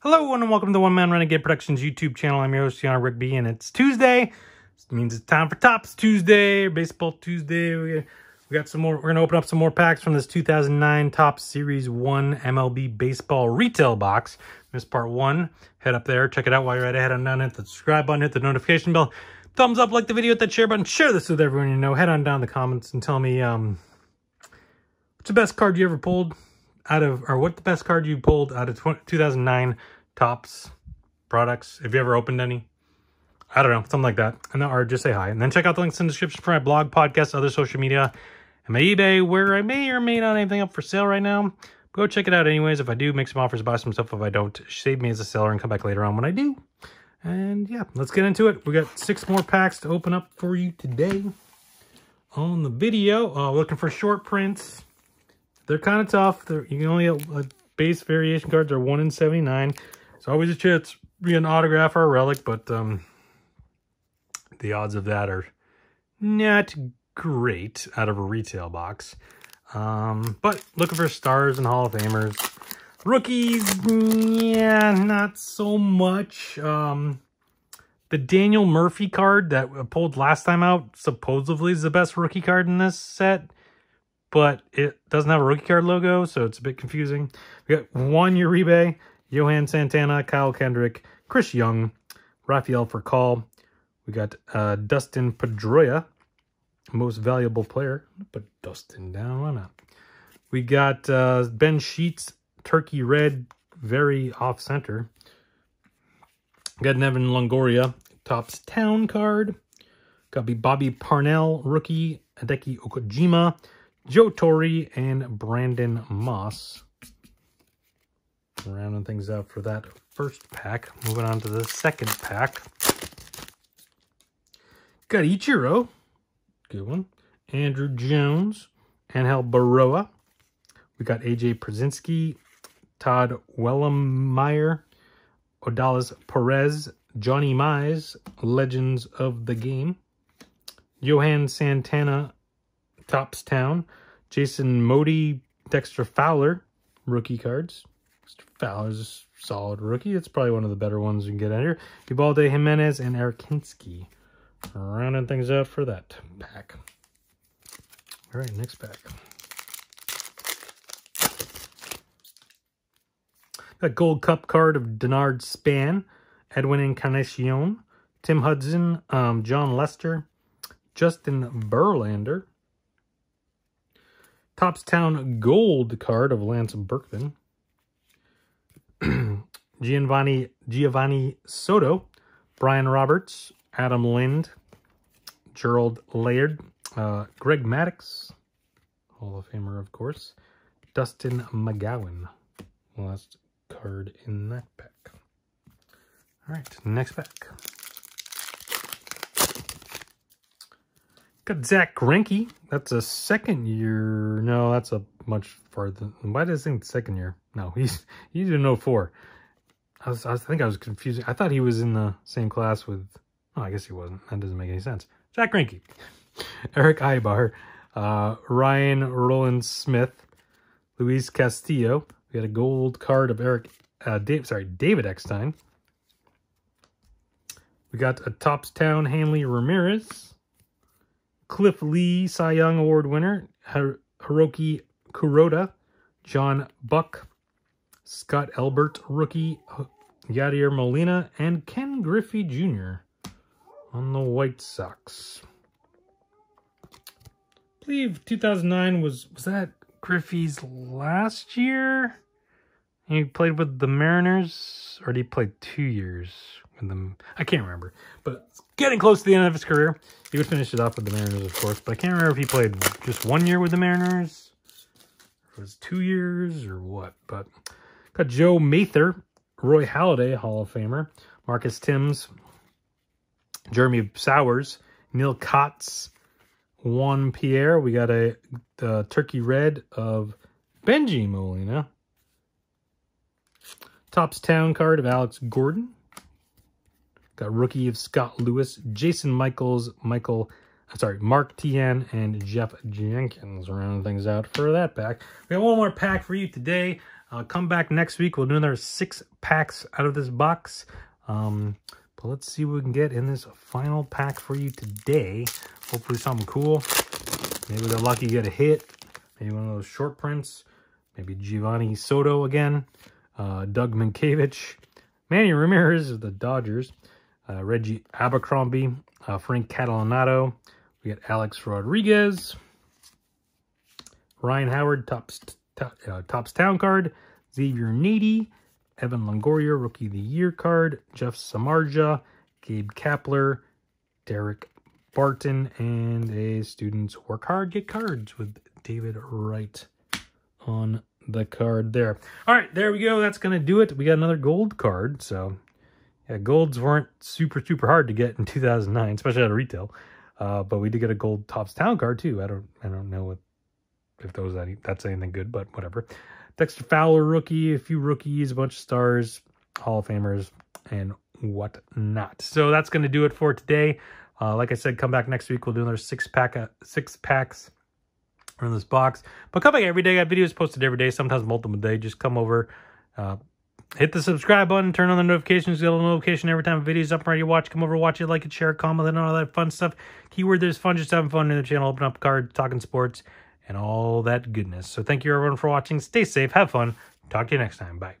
Hello and welcome to One Man Renegade Productions YouTube channel. I'm your host, Gianna Rigby, and it's Tuesday. This means it's time for Topps Tuesday, Baseball Tuesday. We got some more. We're going to open up some more packs from this 2009 Topps Series 1 MLB Baseball Retail Box. Missed part one. Head up there. Check it out while you're right ahead on down. Hit the subscribe button. Hit the notification bell. Thumbs up. Like the video. Hit that share button. Share this with everyone you know. Head on down in the comments and tell me what's the best card you ever pulled. What the best card you pulled out of 2009 Topps products, if you ever opened any. I don't know, something like that. And or just say hi. And then check out the links in the description for my blog, podcast, other social media, and my eBay, where I may or may not have anything up for sale right now. But go check it out anyways. If I do, make some offers, buy some stuff. If I don't, save me as a seller and come back later on when I do. And yeah, let's get into it. We got 6 more packs to open up for you today on the video. Looking for short prints. They're kind of tough. You can only get base variation cards are 1 in 79. It's always a chance to be an autograph or a relic, but the odds of that are not great out of a retail box. But looking for stars and Hall of Famers. Rookies, yeah, not so much. The Daniel Murphy card that I pulled last time out supposedly is the best rookie card in this set. But it doesn't have a rookie card logo, so it's a bit confusing. We got Juan Uribe, Johan Santana, Kyle Kendrick, Chris Young, Rafael Fercal. We got Dustin Pedroia, most valuable player. Put Dustin down, why not? We got Ben Sheets, Turkey Red, very off-center. We got an Evan Longoria, Topps Town card. Got to be Bobby Parnell, rookie, Hideki Okajima, Joe Torre, and Brandon Moss. Rounding things out for that first pack. Moving on to the second pack. Got Ichiro. Good one. Andrew Jones. Angel Baroa. We got A.J. Pierzynski. Todd Wellemeyer. Odalis Perez. Johnny Mize. Legends of the Game. Johan Santana. Topps Town, Jason Mody, Dexter Fowler, rookie cards. Dexter Fowler's a solid rookie. It's probably one of the better ones you can get out here. Ubaldo Jimenez and Arakinski. Rounding things out for that pack. All right, next pack. Got Gold Cup card of Denard Spann, Edwin Encarnacion, Tim Hudson, John Lester, Justin Verlander. Topps Town Gold card of Lance Berkman. Giovanni Soto. Brian Roberts. Adam Lind. Gerald Laird. Greg Maddox. Hall of Famer, of course. Dustin McGowan. Last card in that pack. All right, next pack. Got Zach Greinke. That's a second year. No, that's a much farther. Why did I think second year? No, he's in 04. I think I was confusing. I thought he was in the same class with. Oh, I guess he wasn't. That doesn't make any sense. Zach Greinke, Eric Ibar, Ryan Roland Smith, Luis Castillo. We got a gold card of David Eckstein. We got a Topps Town Hanley Ramirez. Cliff Lee, Cy Young Award winner, Hiroki Kuroda, John Buck, Scott Elbert, rookie, Yadier Molina, and Ken Griffey Jr. on the White Sox. I believe 2009 was that Griffey's last year? He played with the Mariners, or did he play 2 years with them? I can't remember, but it's getting close to the end of his career. He would finish it off with the Mariners, of course, but I can't remember if he played just 1 year with the Mariners, if it was 2 years, or what. But got Joe Mather, Roy Halladay, Hall of Famer, Marcus Timms, Jeremy Sowers, Neil Kotz, Juan Pierre. We got a Turkey Red of Benji Molina. Topps Town card of Alex Gordon. Got rookie of Scott Lewis, Jason Michaels, Mark Tien, and Jeff Jenkins. Rounding things out for that pack. We got one more pack for you today. Come back next week. We'll do another 6 packs out of this box. But let's see what we can get in this final pack for you today. Hopefully something cool. Maybe they're lucky you get a hit. Maybe one of those short prints. Maybe Giovanni Soto again. Doug Minkiewicz. Manny Ramirez of the Dodgers. Reggie Abercrombie. Frank Catalanato. We got Alex Rodriguez. Ryan Howard, Topps Town card. Xavier Nady. Evan Longoria, Rookie of the Year card. Jeff Samardzija. Gabe Kapler. Derek Barton. And a Students Work Hard, Get Cards with David Wright on the card there. All right, there we go. That's going to do it. We got another gold card. So, yeah, golds weren't super, super hard to get in 2009, especially out of retail. But we did get a gold Topps Town card, too. I don't know what, if those that's anything good, but whatever. Dexter Fowler rookie, a few rookies, a bunch of stars, Hall of Famers, and whatnot. So that's going to do it for today. Like I said, come back next week. We'll do another 6 packs in this box. But come back every day. I got videos posted every day, sometimes multiple day. Just come over, hit the subscribe button, turn on the notifications, get a notification every time a video's up and ready to watch. Come over, watch it, like it, share it, comment, and all that fun stuff. Keyword there's fun, just having fun in the channel, open up cards, talking sports, and all that goodness. So thank you everyone for watching. Stay safe, have fun. Talk to you next time. Bye.